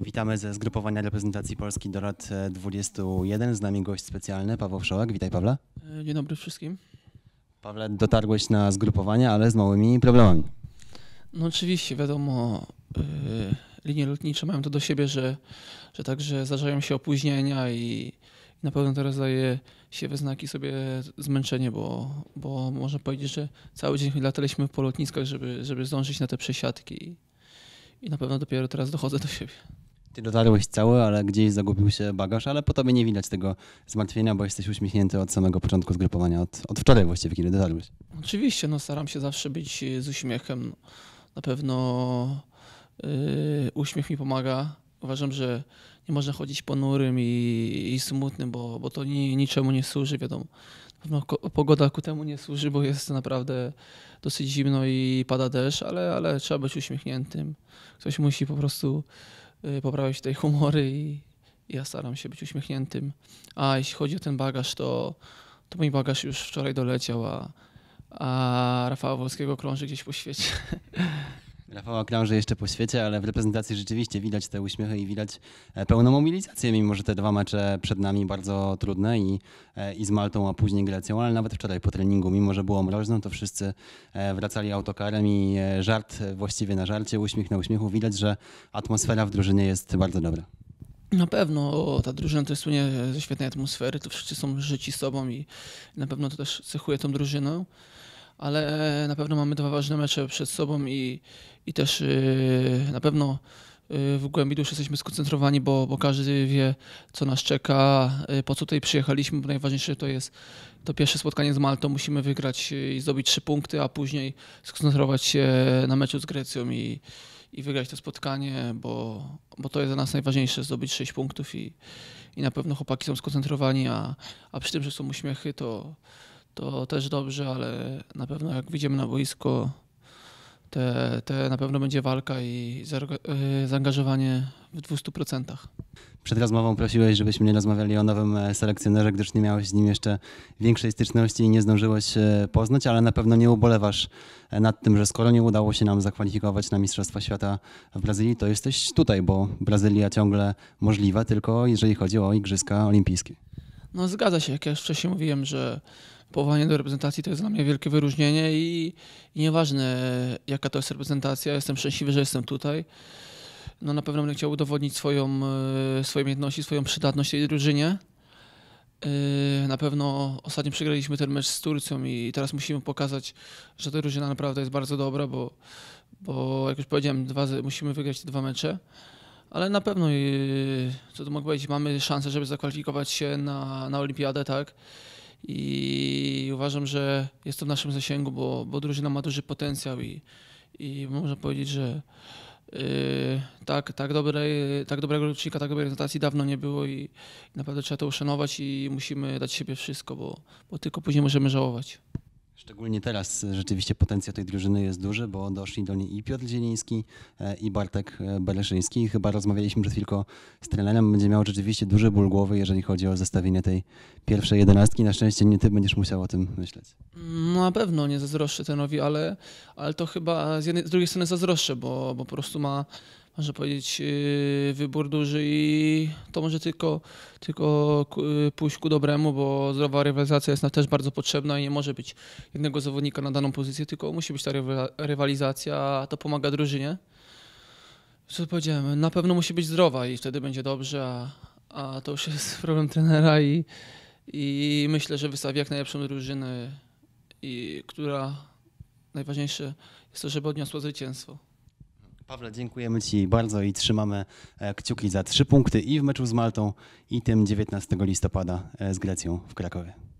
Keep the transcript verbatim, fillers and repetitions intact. Witamy ze Zgrupowania Reprezentacji Polski do lat dwudziestu jeden. Z nami gość specjalny Paweł Wszołek. Witaj, Pawle. Dzień dobry wszystkim. Pawle, dotarłeś na zgrupowania, ale z małymi problemami. No oczywiście, wiadomo, yy, linie lotnicze mają to do siebie, że, że także zdarzają się opóźnienia i na pewno teraz daje się we znaki sobie zmęczenie, bo, bo można powiedzieć, że cały dzień lataliśmy po lotniskach, żeby, żeby zdążyć na te przesiadki. I na pewno dopiero teraz dochodzę do siebie. Ty dotarłeś cały, ale gdzieś zagubił się bagaż, ale po tobie nie widać tego zmartwienia, bo jesteś uśmiechnięty od samego początku zgrupowania, od, od wczoraj właściwie, kiedy dotarłeś. Oczywiście, no staram się zawsze być z uśmiechem. Na pewno yy, uśmiech mi pomaga. Uważam, że nie można chodzić ponurym i, i smutnym, bo, bo to ni, niczemu nie służy, wiadomo. Na pewno pogoda ku temu nie służy, bo jest naprawdę dosyć zimno i pada deszcz, ale, ale trzeba być uśmiechniętym. Ktoś musi po prostu poprawić tej humory i ja staram się być uśmiechniętym. A jeśli chodzi o ten bagaż, to, to mój bagaż już wczoraj doleciał, a, a Rafała Wolskiego krąży gdzieś po świecie. Rafała krąży jeszcze po świecie, ale w reprezentacji rzeczywiście widać te uśmiechy i widać pełną mobilizację, mimo że te dwa mecze przed nami bardzo trudne i, i z Maltą, a później Grecją, ale nawet wczoraj po treningu, mimo że było mroźno, to wszyscy wracali autokarem i żart właściwie na żarcie, uśmiech na uśmiechu. Widać, że atmosfera w drużynie jest bardzo dobra. Na pewno ta drużyna to jest słynie ze świetnej atmosfery, to wszyscy są życi sobą i na pewno to też cechuje tą drużyną. Ale na pewno mamy dwa ważne mecze przed sobą i, i też yy, na pewno yy, w głębi duszy jesteśmy skoncentrowani, bo, bo każdy wie, co nas czeka, yy, po co tutaj przyjechaliśmy, bo najważniejsze to jest to pierwsze spotkanie z Maltą. Musimy wygrać i zdobyć trzy punkty, a później skoncentrować się na meczu z Grecją i, i wygrać to spotkanie, bo, bo to jest dla nas najważniejsze, zdobyć sześć punktów i, i na pewno chłopaki są skoncentrowani, a, a przy tym, że są uśmiechy, to to też dobrze, ale na pewno jak wyjdziemy na boisko, te, te na pewno będzie walka i zaangażowanie w dwustu procentach. Przed rozmową prosiłeś, żebyśmy nie rozmawiali o nowym selekcjonerze, gdyż nie miałeś z nim jeszcze większej styczności i nie zdążyłeś poznać, ale na pewno nie ubolewasz nad tym, że skoro nie udało się nam zakwalifikować na Mistrzostwa Świata w Brazylii, to jesteś tutaj, bo Brazylia ciągle możliwa, tylko jeżeli chodzi o Igrzyska Olimpijskie. No zgadza się, jak ja już wcześniej mówiłem, że powołanie do reprezentacji to jest dla mnie wielkie wyróżnienie i, i nieważne jaka to jest reprezentacja, jestem szczęśliwy, że jestem tutaj. No na pewno będę chciał udowodnić swoją, swoje umiejętności, swoją przydatność tej drużynie. Na pewno ostatnio przegraliśmy ten mecz z Turcją i teraz musimy pokazać, że ta drużyna naprawdę jest bardzo dobra, bo, bo jak już powiedziałem, dwa, musimy wygrać te dwa mecze. Ale na pewno, co tu mogę powiedzieć, mamy szansę, żeby zakwalifikować się na, na olimpiadę, tak? I uważam, że jest to w naszym zasięgu, bo, bo drużyna ma duży potencjał i, i można powiedzieć, że yy, tak, tak, dobrej, tak dobrego rocznika, tak dobrej reprezentacji dawno nie było i, i naprawdę trzeba to uszanować i musimy dać siebie wszystko, bo, bo tylko później możemy żałować. Szczególnie teraz rzeczywiście potencjał tej drużyny jest duży, bo doszli do niej i Piotr Zieliński, i Bartek Bereszyński. Chyba rozmawialiśmy przed chwilką z trenerem. Będzie miał rzeczywiście duży ból głowy, jeżeli chodzi o zestawienie tej pierwszej jedenastki. Na szczęście nie ty będziesz musiał o tym myśleć. No na pewno nie zazdroszczę tenowi, ale, ale to chyba z, jednej, z drugiej strony zazdroszczę, bo, bo po prostu ma, można powiedzieć, wybór duży i to może tylko, tylko pójść ku dobremu, bo zdrowa rywalizacja jest nam też bardzo potrzebna i nie może być jednego zawodnika na daną pozycję, tylko musi być ta rywalizacja, a to pomaga drużynie. Co powiedziałem, na pewno musi być zdrowa i wtedy będzie dobrze, a, a to już jest problem trenera i, i myślę, że wystawi jak najlepszą drużynę, i która najważniejsze jest to, żeby odniosła zwycięstwo. Pawle, dziękujemy ci bardzo i trzymamy kciuki za trzy punkty i w meczu z Maltą, i tym dziewiętnastego listopada z Grecją w Krakowie.